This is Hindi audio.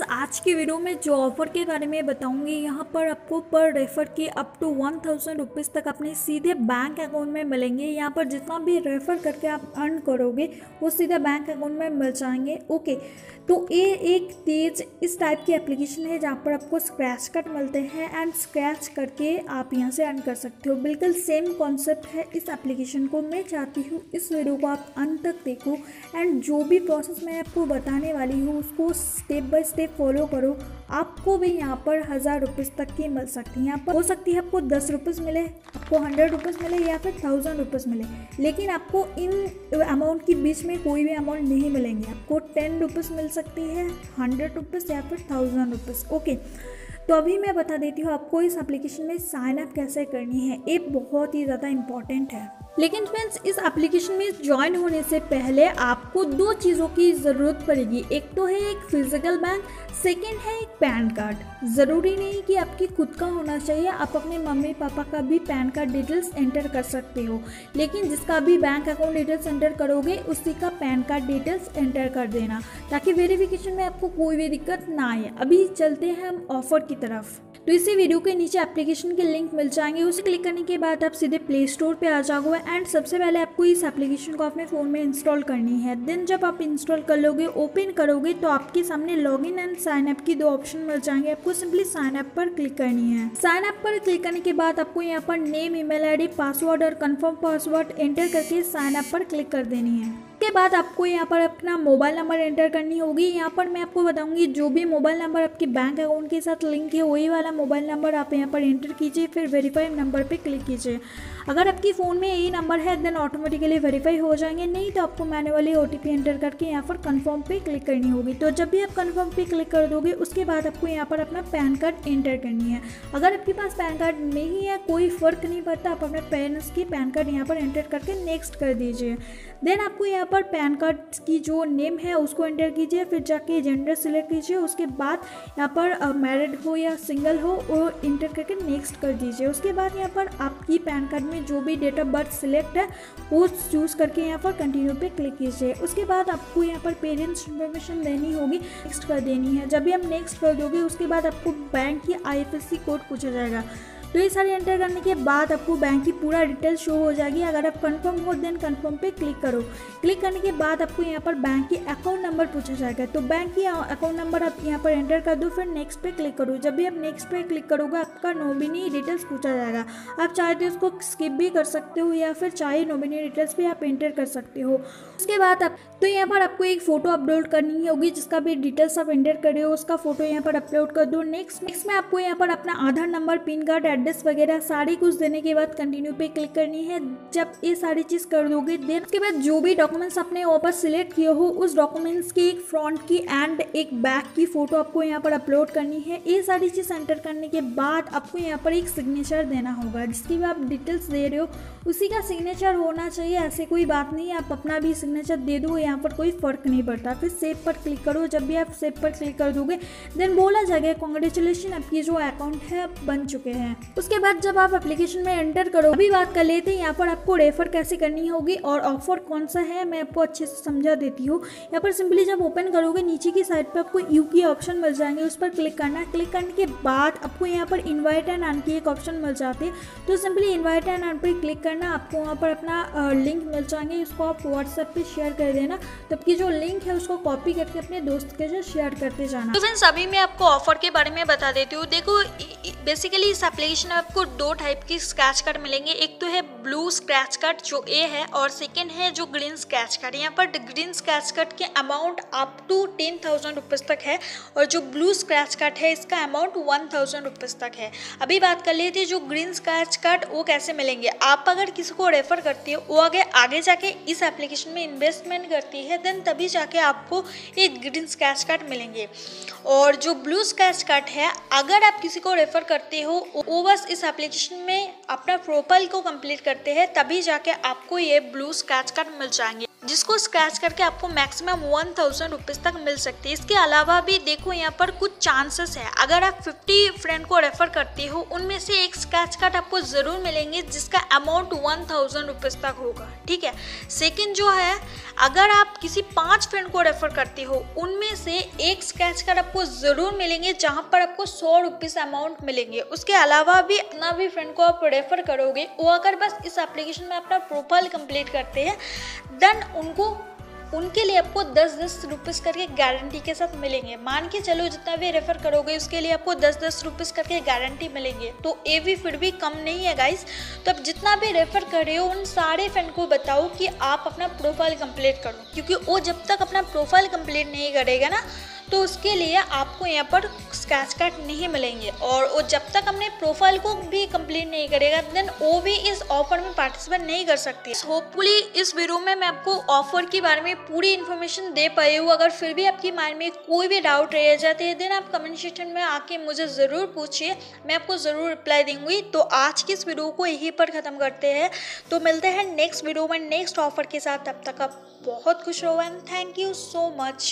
फ्रेंड्स आज के वीडियो में जो ऑफ़र के बारे में बताऊंगी, यहाँ पर आपको पर रेफ़र के अप टू 1000 रुपीज़ तक अपने सीधे बैंक अकाउंट में मिलेंगे। यहाँ पर जितना भी रेफ़र करके आप अर्न करोगे वो सीधा बैंक अकाउंट में मिल जाएंगे। ओके, तो ये एक तेज इस टाइप की एप्लीकेशन है जहाँ पर आपको स्क्रैच कार्ड मिलते हैं एंड स्क्रैच करके आप यहाँ से अर्न कर सकते हो। बिल्कुल सेम कॉन्सेप्ट है इस एप्लीकेशन को। मैं चाहती हूँ इस वीडियो को आप अंत तक देखो एंड जो भी प्रोसेस मैं आपको बताने वाली हूँ उसको स्टेप बाय स्टेप फॉलो करो। आपको भी यहाँ पर 1000 रुपीज़ तक की मिल सकती है। यहाँ पर हो सकती है आपको 10 रुपीज़ मिले, आपको 100 रुपीज़ मिले या फिर 1000 रुपीज़ मिले, लेकिन आपको इन अमाउंट के बीच में कोई भी अमाउंट नहीं मिलेंगे। आपको 10 रुपीज़ मिल सकती है, 100 रुपीज़ या फिर 1000 रुपीज़। ओके, तो अभी मैं बता देती हूँ आपको इस एप्लीकेशन में साइनअप कैसे करनी है। ये बहुत ही ज़्यादा इम्पॉर्टेंट है। लेकिन फ्रेंड्स इस एप्लीकेशन में ज्वाइन होने से पहले आपको दो चीज़ों की ज़रूरत पड़ेगी। एक तो है एक फिजिकल बैंक, सेकंड है एक पैन कार्ड। ज़रूरी नहीं कि आपकी खुद का होना चाहिए, आप अपने मम्मी पापा का भी पैन कार्ड डिटेल्स एंटर कर सकते हो, लेकिन जिसका भी बैंक अकाउंट डिटेल्स एंटर करोगे उसी का पैन कार्ड डिटेल्स एंटर कर देना, ताकि वेरिफिकेशन में आपको कोई भी दिक्कत ना आए। अभी चलते हैं हम ऑफर की तरफ। तो इसी वीडियो के नीचे एप्लीकेशन के लिंक मिल जाएंगे, उसे क्लिक करने के बाद आप सीधे प्ले स्टोर पर आ जाओगे एंड सबसे पहले आपको इस एप्लीकेशन को अपने फ़ोन में इंस्टॉल करनी है। देन जब आप इंस्टॉल कर लोगे, ओपन करोगे तो आपके सामने लॉगिन एंड साइन अप की दो ऑप्शन मिल जाएंगे। आपको सिंपली साइन अप पर क्लिक करनी है। साइन अप पर क्लिक करने के बाद आपको यहाँ पर नेम, ईमेल आईडी, पासवर्ड और कन्फर्म पासवर्ड एंटर करके साइन अप पर क्लिक कर देनी है। के बाद आपको यहाँ पर अपना मोबाइल नंबर एंटर करनी होगी। यहाँ पर मैं आपको बताऊंगी जो भी मोबाइल नंबर आपके बैंक अकाउंट के साथ लिंक है वही वाला मोबाइल नंबर आप यहाँ पर एंटर कीजिए, फिर वेरीफाई नंबर पे क्लिक कीजिए। अगर आपके फ़ोन में यही नंबर है देन ऑटोमेटिकली वेरीफाई हो जाएंगे, नहीं तो आपको मैनुअली OTP एंटर करके यहाँ पर कन्फर्म पे क्लिक करनी होगी। तो जब भी आप कन्फर्म पे क्लिक कर दोगे उसके बाद आपको यहाँ पर अपना पैन कार्ड एंटर करनी है। अगर आपके पास पैन कार्ड नहीं है कोई फ़र्क नहीं पड़ता, आप अपने पेरेंट्स की पैन कार्ड यहाँ पर एंटर करके नेक्स्ट कर दीजिए। देन आपको यहाँ पर पैन कार्ड की जो नेम है उसको एंटर कीजिए, फिर जाके जेंडर सिलेक्ट कीजिए, उसके बाद यहाँ पर मैरिड हो या सिंगल हो वो एंटर करके नेक्स्ट कर दीजिए। उसके बाद यहाँ पर आपकी पैन कार्ड में जो भी डेट ऑफ बर्थ सिलेक्ट है वो चूज़ करके यहाँ पर कंटिन्यू पे क्लिक कीजिए। उसके बाद आपको यहाँ पर पेरेंट्स इन्फॉर्मेशन देनी होगी, नेक्स्ट कर देनी है। जब भी आप नेक्स्ट कर दोगे उसके बाद आपको बैंक की IFSC कोड पूछा जाएगा। तो ये सारे एंटर करने के बाद आपको बैंक की पूरा डिटेल शो हो जाएगी। अगर आप कंफर्म हो देन कंफर्म पे क्लिक करो। क्लिक करने के बाद आपको यहाँ पर बैंक की अकाउंट नंबर पूछा जाएगा, तो बैंक की अकाउंट नंबर आप यहाँ पर एंटर कर दो, फिर नेक्स्ट पे क्लिक करो। जब भी आप नेक्स्ट पे क्लिक करोगे आपका नॉमिनी डिटेल्स पूछा जाएगा। आप चाहे तो इसको स्किप भी कर सकते हो या फिर चाहे नॉमिनी डिटेल्स भी आप एंटर कर सकते हो। उसके बाद आप तो यहाँ पर आपको एक फ़ोटो अपलोड करनी होगी, जिसका भी डिटेल्स आप एंटर कर रहे हो उसका फ़ोटो यहाँ पर अपलोड कर दो। नेक्स्ट में आपको यहाँ पर अपना Aadhaar number, pin card, address वगैरह सारी कुछ देने के बाद कंटिन्यू पे क्लिक करनी है। जब ये सारी चीज़ कर दोगे देन उसके बाद जो भी डॉक्यूमेंट्स आपने ऊपर सिलेक्ट किए हो उस डॉक्यूमेंट्स की एक फ्रंट की एंड एक बैक की फ़ोटो आपको यहाँ पर अपलोड करनी है। ये सारी चीज़ एंटर करने के बाद आपको यहाँ पर एक सिग्नेचर देना होगा, जिसकी भी आप डिटेल्स दे रहे हो उसी का सिग्नेचर होना चाहिए। ऐसे कोई बात नहीं, आप अपना भी सिग्नेचर दे दो, यहाँ पर कोई फ़र्क नहीं पड़ता। फिर सेव पर क्लिक करो। जब भी आप सेव पर क्लिक कर दोगे देन बोला जाएगा कॉन्ग्रेचुलेसन, आपकी जो अकाउंट है बन चुके हैं। उसके बाद जब आप एप्लीकेशन में एंटर करो, अभी बात कर लेते हैं यहाँ पर आपको रेफर कैसे करनी होगी और ऑफर कौन सा है मैं आपको अच्छे से समझा देती हूँ। यहाँ पर सिंपली जब ओपन करोगे नीचे की साइड पे आपको यू के ऑप्शन मिल जाएंगे, उस पर क्लिक करना। क्लिक करने के बाद आपको यहाँ पर इन्वाइट एंड अर्न की एक ऑप्शन मिल जाती है, तो सिंपली इन्वाइट एंड अर्न पर क्लिक करना। आपको वहाँ पर अपना लिंक मिल जाएंगे, उसको आप व्हाट्सएप पर शेयर कर देना। तो आपकी जो लिंक है उसको कॉपी करके अपने दोस्त के साथ शेयर करते जाना। तो फ्रेंड्स अभी मैं आपको ऑफर के बारे में बता देती हूँ। देखो बेसिकली इस एप्लीकेशन में आपको दो टाइप की स्क्रैच कार्ड मिलेंगे, एक तो है ब्लू स्क्रैच कार्ड जो ए है और सेकंड है जो ग्रीन स्क्रैच कार्ड। यहाँ पर ग्रीन स्क्रैच कार्ड के अमाउंट अप टू 10,000 रुपीज़ तक है और जो ब्लू स्क्रैच कार्ड है इसका अमाउंट 1,000 रुपीज़ तक है। अभी बात कर लेते हैं जो ग्रीन स्क्रैच कार्ड वो कैसे मिलेंगे। आप अगर किसी को रेफर करती हो वो आगे जाके इस एप्लीकेशन में इन्वेस्टमेंट करती है देन तभी जाके आपको ये ग्रीन स्क्रैच कार्ड मिलेंगे। और जो ब्लू स्क्रैच कार्ड है अगर आप किसी को रेफर करते हो वो बस इस एप्लीकेशन में अपना प्रोफाइल को कंप्लीट करते हैं तभी जाके आपको ये ब्लू स्क्रैच कार्ड मिल जाएंगे। जिसको स्क्रैच करके आपको मैक्सिमम 1000 रुपीज़ तक मिल सकती है। इसके अलावा भी देखो यहाँ पर कुछ चांसेस है, अगर आप 50 फ्रेंड को रेफर करते हो उनमें से एक स्क्रैच कार्ड आपको ज़रूर मिलेंगे जिसका अमाउंट 1000 रुपीज़ तक होगा, ठीक है। सेकंड जो है, अगर आप किसी 5 फ्रेंड को रेफर करते हो उनमें से एक स्क्रैच कार्ड आपको ज़रूर मिलेंगे जहाँ पर आपको 100 रुपीज़ अमाउंट मिलेंगे। उसके अलावा भी अपना भी फ्रेंड को आप रेफ़र करोगे वो अगर बस इस एप्लीकेशन में अपना प्रोफाइल कंप्लीट करते हैं देन उनके लिए आपको 10-10 रुपीज़ करके गारंटी के साथ मिलेंगे। मान के चलो जितना भी रेफर करोगे उसके लिए आपको 10-10 रुपीज़ करके गारंटी मिलेंगे, तो ये भी फिर भी कम नहीं है गाइस। तो आप जितना भी रेफ़र कर रहे हो उन सारे फ्रेंड को बताओ कि आप अपना प्रोफाइल कंप्लीट करो, क्योंकि वो जब तक अपना प्रोफाइल कंप्लीट नहीं करेगा ना तो उसके लिए आपको यहाँ पर स्क्रैच कार्ड नहीं मिलेंगे, और वो जब तक अपने प्रोफाइल को भी कंप्लीट नहीं करेगा देन वो भी इस ऑफर में पार्टिसिपेट नहीं कर सकती। होपफुली इस वीडियो में मैं आपको ऑफर के बारे में पूरी इन्फॉर्मेशन दे पाई हूँ। अगर फिर भी आपकी माइंड में कोई भी डाउट रह जाते हैं देन आप कमेंट सेक्शन में आके मुझे ज़रूर पूछिए, मैं आपको ज़रूर रिप्लाई दूँगी। तो आज की इस वीडियो को यहीं पर ख़त्म करते हैं, तो मिलते हैं नेक्स्ट वीडियो में नेक्स्ट ऑफर के साथ। तब तक आप बहुत खुश रहो and thank you so much.